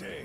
day.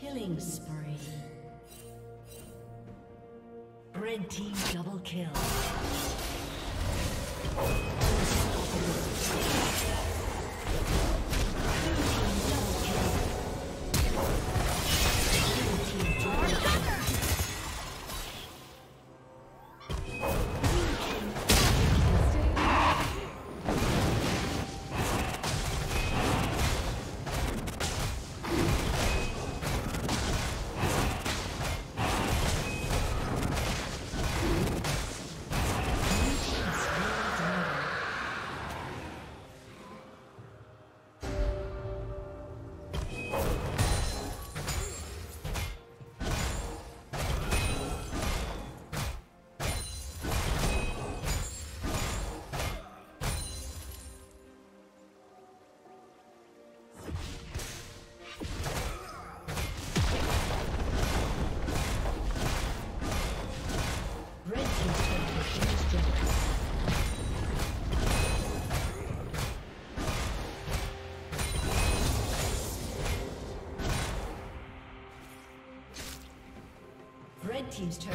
Killing spree. Red team double kill. Team's turn.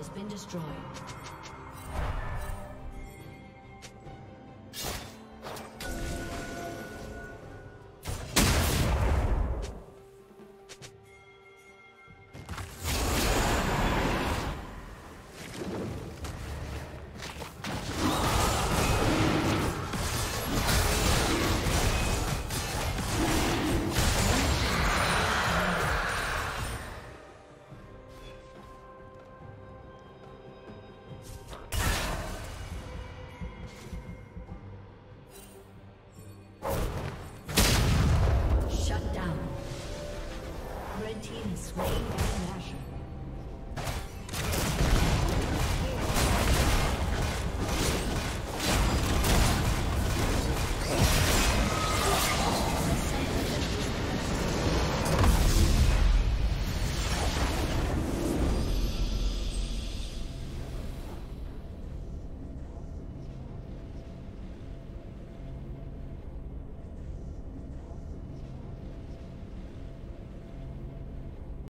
has been destroyed. Team is swaying down Asher.